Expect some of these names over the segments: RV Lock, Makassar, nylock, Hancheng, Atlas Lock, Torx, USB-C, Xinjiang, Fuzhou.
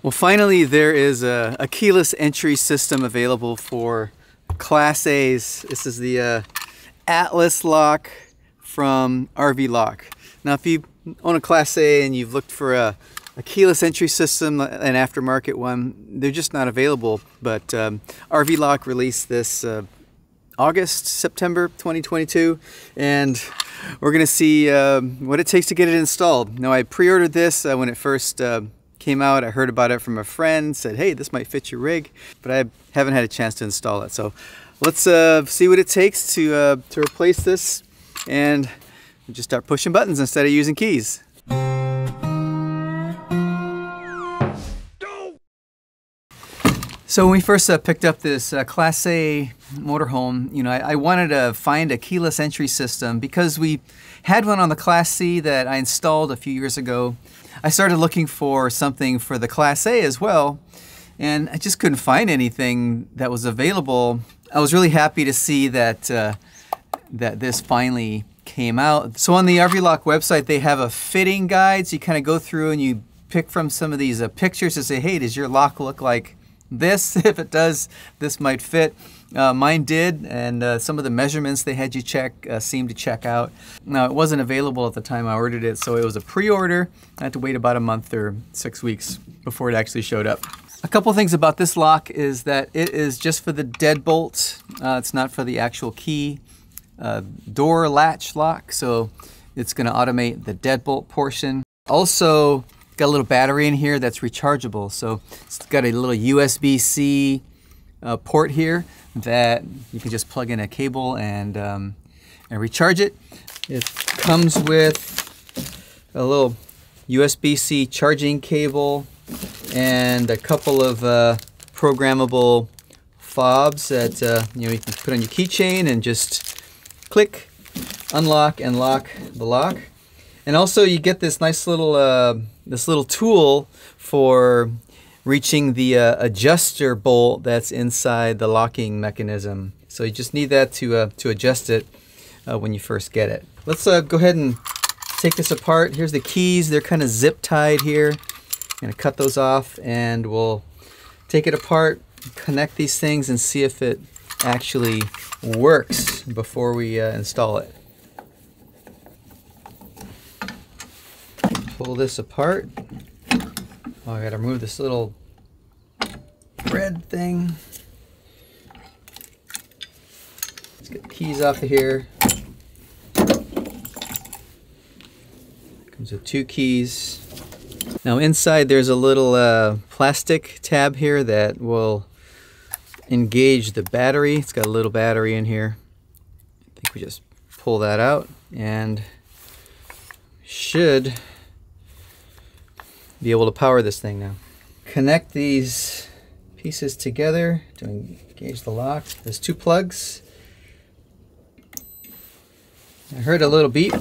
Well, finally, there is a keyless entry system available for Class A's. This is the Atlas Lock from RV Lock. Now, if you own a Class A and you've looked for a keyless entry system, an aftermarket one, they're just not available. But RV Lock released this August, September 2022, and we're going to see what it takes to get it installed. Now, I pre-ordered this when it first came out. I heard about it from a friend, said, hey, this might fit your rig, but I haven't had a chance to install it. So let's see what it takes to replace this, and we'll just start pushing buttons instead of using keys. So when we first picked up this Class A motorhome, you know, I wanted to find a keyless entry system because we had one on the Class C that I installed a few years ago. I started looking for something for the Class A as well, and I just couldn't find anything that was available. I was really happy to see that, that this finally came out. So on the RV Lock website, they have a fitting guide. So you kind of go through and you pick from some of these pictures to say, hey, does your lock look like this? If it does, this might fit. Mine did, and some of the measurements they had you check seemed to check out. Now, it wasn't available at the time I ordered it, so it was a pre-order. I had to wait about a month or 6 weeks before it actually showed up. A couple things about this lock is that it is just for the deadbolt. It's not for the actual key door latch lock, so it's going to automate the deadbolt portion. Also, got a little battery in here that's rechargeable, so it's got a little USB-C port here that you can just plug in a cable and recharge it. It comes with a little USB-C charging cable and a couple of programmable fobs that you know, you can put on your keychain and just click, unlock, and lock the lock. And also, you get this nice little this little tool for reaching the adjuster bolt that's inside the locking mechanism. So you just need that to adjust it when you first get it. Let's go ahead and take this apart. Here's the keys. They're kind of zip tied here. I'm gonna cut those off, and we'll take it apart, connect these things, and see if it actually works before we install it. Pull this apart. Oh, I gotta remove this little red thing. Let's get the keys off of here. Comes with two keys. Now inside there's a little plastic tab here that will engage the battery. It's got a little battery in here. I think we just pull that out and should be able to power this thing now. Connect these pieces together to engage the lock. There's two plugs. I heard a little beep.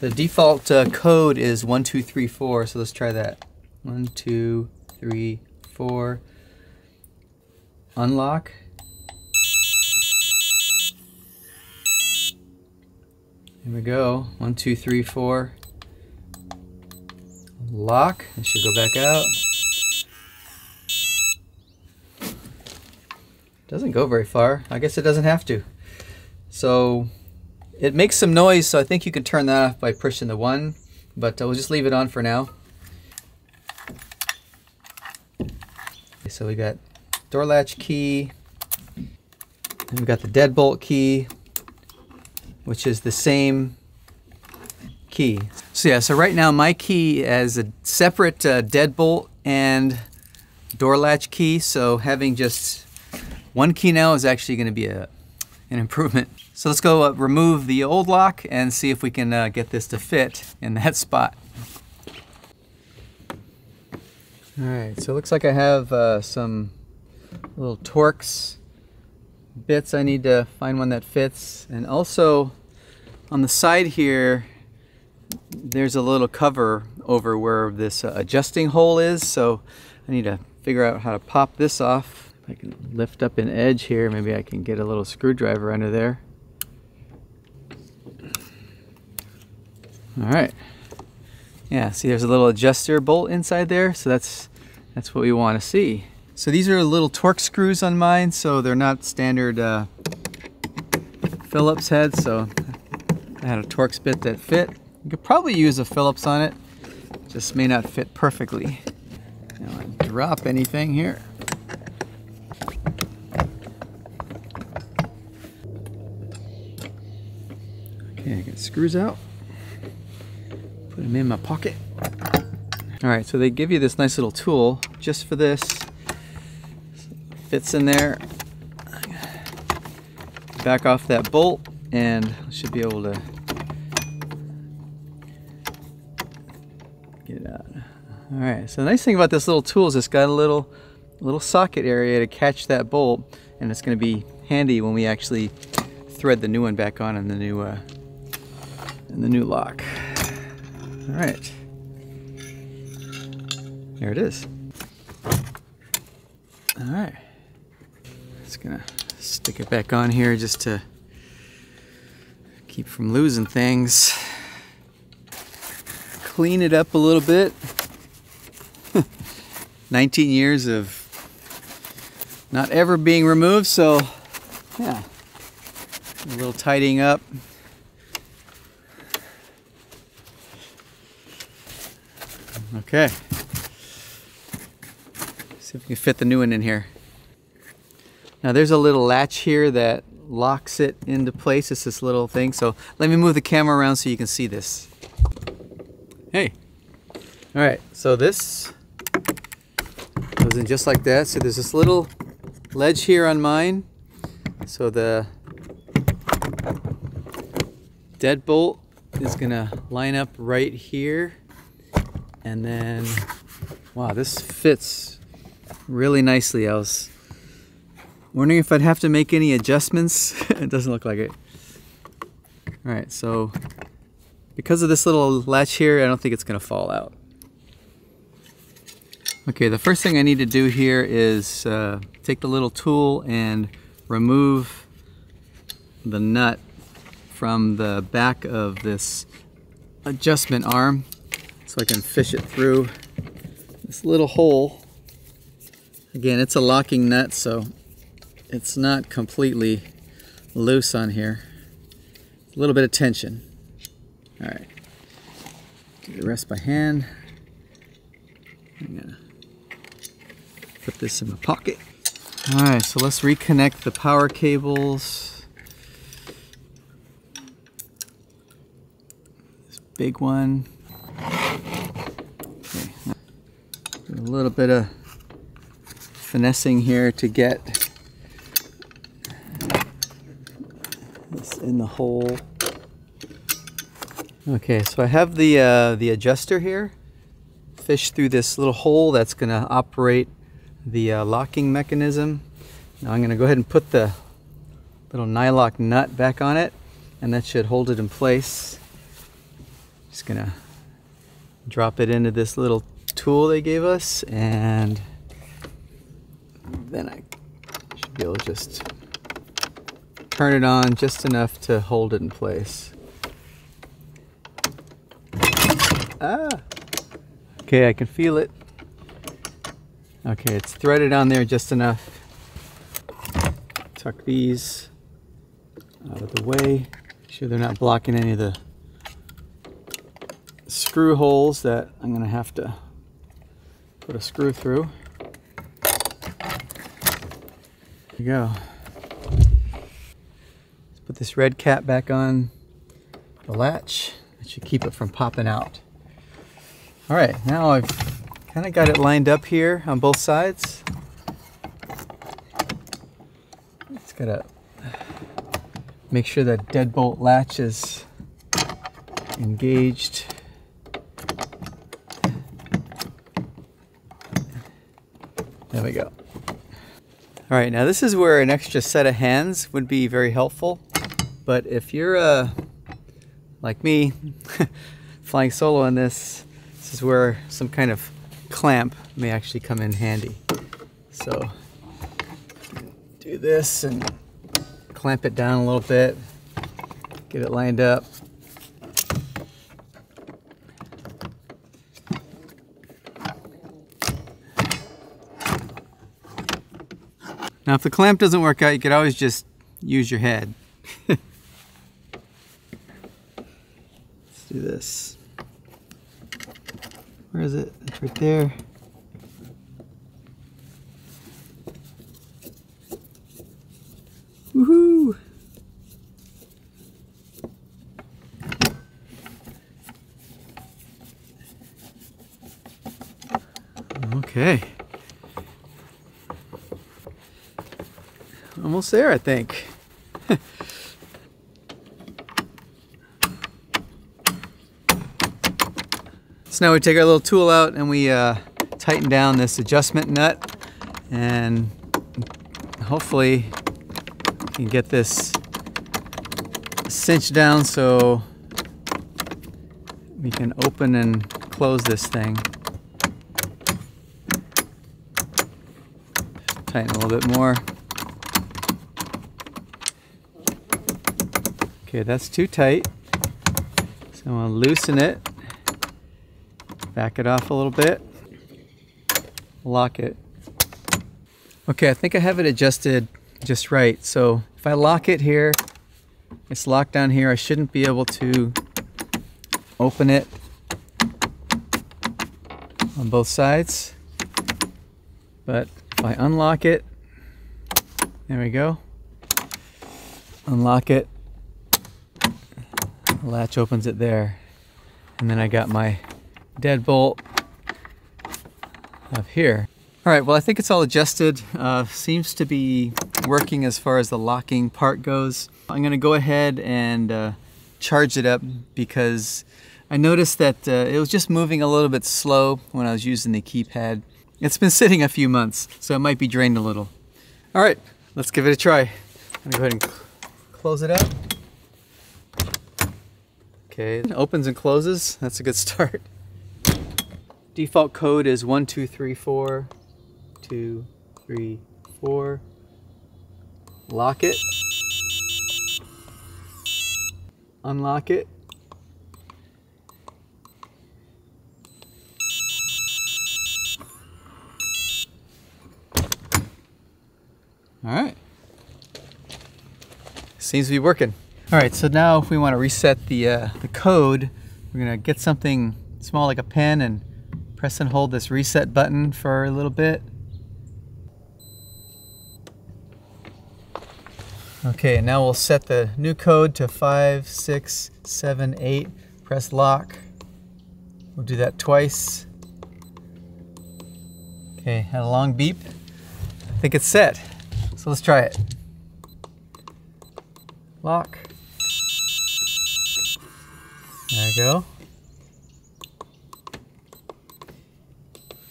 The default code is 1234, so let's try that. 1, 2, 3, 4. Unlock. Here we go. 1, 2, 3, 4. Lock. It should go back out. Doesn't go very far. I guess it doesn't have to. So it makes some noise, so I think you can turn that off by pushing the 1, but we'll just leave it on for now. Okay, so we got door latch key, and we got the deadbolt key, which is the same key. So yeah, so right now my key has a separate deadbolt and door latch key, so having just one key now is actually going to be an improvement. So let's go remove the old lock and see if we can get this to fit in that spot. All right, so it looks like I have some little Torx bits. I need to find one that fits, and also on the side here there's a little cover over where this adjusting hole is, so I need to figure out how to pop this off. If I can lift up an edge here, maybe I can get a little screwdriver under there. All right, Yeah, see there's a little adjuster bolt inside there, so that's what we want to see. So these are little Torx screws on mine, so they're not standard Phillips heads, so I had a Torx bit that fit. You could probably use a Phillips on it, just may not fit perfectly. I don't want to drop anything here. Okay, I got screws out. Put them in my pocket. All right, so they give you this nice little tool just for this. Fits in there. Back off that bolt and I should be able to get it out. All right, so the nice thing about this little tool is it's got a little socket area to catch that bolt, and it's gonna be handy when we actually thread the new one back on in the new lock. All right, there it is. All right, just gonna stick it back on here just to keep from losing things. Clean it up a little bit. 19 years of not ever being removed, so yeah, a little tidying up. Okay, see if we can fit the new one in here. Now there's a little latch here that locks it into place. It's this little thing, so let me move the camera around so you can see this. Hey, all right, so this goes in just like that. So there's this little ledge here on mine. So the deadbolt is gonna line up right here. And then, wow, this fits really nicely. I was wondering if I'd have to make any adjustments. It doesn't look like it. All right, so because of this little latch here, I don't think it's gonna fall out. Okay, the first thing I need to do here is take the little tool and remove the nut from the back of this adjustment arm so I can fish it through this little hole. Again, it's a locking nut, so it's not completely loose on here. A little bit of tension. All right, do the rest by hand. I'm gonna put this in my pocket. All right, so let's reconnect the power cables. This big one. Okay. A little bit of finessing here to get this in the hole. Okay, so I have the adjuster here. Fish through this little hole that's going to operate the locking mechanism. Now I'm going to go ahead and put the little nylock nut back on it, and that should hold it in place. Just going to drop it into this little tool they gave us, and then I should be able to just turn it on just enough to hold it in place. Ah! Okay, I can feel it. Okay, it's threaded on there just enough. Tuck these out of the way. Make sure they're not blocking any of the screw holes that I'm gonna have to put a screw through. There you go. Let's put this red cap back on the latch. That should keep it from popping out. All right, now I've kind of got it lined up here on both sides. Just gotta make sure that deadbolt latch is engaged. There we go. All right, now this is where an extra set of hands would be very helpful. But if you're like me, flying solo on this, this is where some kind of clamp may actually come in handy. So do this and clamp it down a little bit, get it lined up. Now if the clamp doesn't work out, you could always just use your head. Let's do this. Where is it? It's right there. Woohoo! Okay. Almost there, I think. So now we take our little tool out and we tighten down this adjustment nut, and hopefully we can get this cinched down so we can open and close this thing. Tighten a little bit more. Okay, that's too tight. So I'm gonna loosen it. Back it off a little bit. Lock it. Okay, I think I have it adjusted just right. So if I lock it here, it's locked down here. I shouldn't be able to open it on both sides. But if I unlock it, there we go. Unlock it. The latch opens it there. And then I got my deadbolt up here. All right, well, I think it's all adjusted. Seems to be working as far as the locking part goes. I'm gonna go ahead and charge it up because I noticed that it was just moving a little bit slow when I was using the keypad. It's been sitting a few months, so it might be drained a little. All right, let's give it a try. I'm gonna go ahead and close it up. Okay, it opens and closes. That's a good start. Default code is 1, 2, 3, 4, 2, 3, 4. Lock it. Unlock it. All right. Seems to be working. All right, so now if we want to reset the code, we're gonna get something small like a pen and press and hold this reset button for a little bit. Okay, now we'll set the new code to 5678, press lock. We'll do that twice. Okay, had a long beep. I think it's set. So let's try it. Lock. There we go.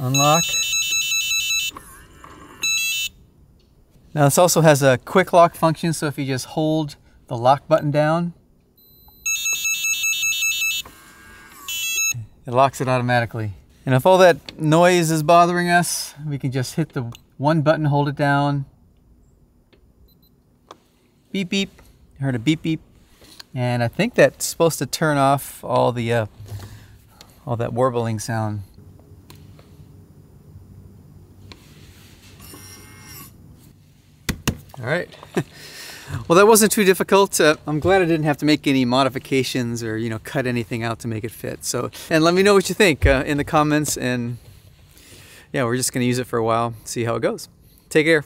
Unlock. Now this also has a quick lock function, so if you just hold the lock button down, it locks it automatically. And if all that noise is bothering us, we can just hit the one button, hold it down. Beep beep. I heard a beep beep. And I think that's supposed to turn off all the all that warbling sound. All right. Well, that wasn't too difficult. I'm glad I didn't have to make any modifications or, you know, cut anything out to make it fit. So, and let me know what you think in the comments. And yeah, we're just going to use it for a while, see how it goes. Take care.